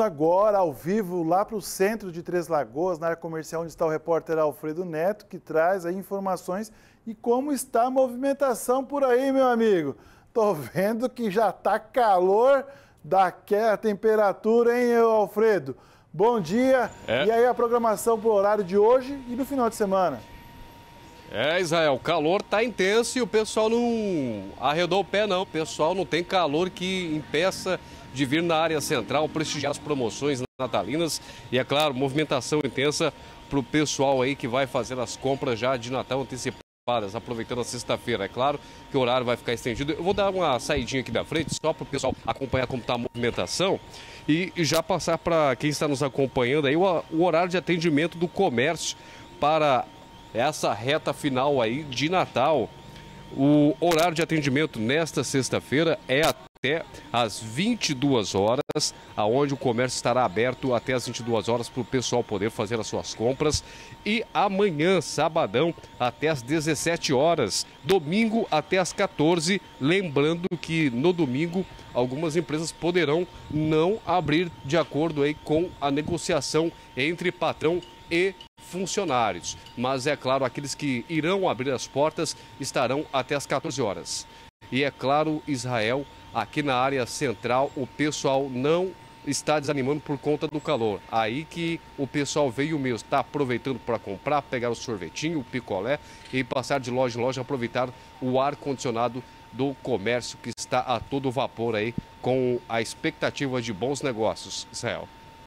Agora, ao vivo, lá para o centro de Três Lagoas, na área comercial, onde está o repórter Alfredo Neto, que traz aí informações e como está a movimentação por aí, meu amigo. Tô vendo que já está calor daquela temperatura, hein, Alfredo? Bom dia. E aí a programação para o horário de hoje e no final de semana? Israel, o calor tá intenso e o pessoal não arredou o pé, não. O pessoal não tem calor que impeça de vir na área central, prestigiar as promoções natalinas. E, é claro, movimentação intensa para o pessoal aí que vai fazer as compras já de Natal antecipadas, aproveitando a sexta-feira. É claro que o horário vai ficar estendido. Eu vou dar uma saidinha aqui da frente, só para o pessoal acompanhar como está a movimentação e já passar para quem está nos acompanhando aí o horário de atendimento do comércio para essa reta final aí de Natal. O horário de atendimento nesta sexta-feira é até às 22 horas, aonde o comércio estará aberto até às 22 horas para o pessoal poder fazer as suas compras. E amanhã, sabadão, até às 17 horas, domingo até às 14, lembrando que no domingo algumas empresas poderão não abrir de acordo aí com a negociação entre patrão e funcionários, mas é claro, aqueles que irão abrir as portas estarão até as 14 horas. E é claro, Israel, aqui na área central, o pessoal não está desanimando por conta do calor. Aí que o pessoal veio mesmo, está aproveitando para comprar, pegar o sorvetinho, o picolé e passar de loja em loja, aproveitar o ar-condicionado do comércio que está a todo vapor aí, com a expectativa de bons negócios, Israel.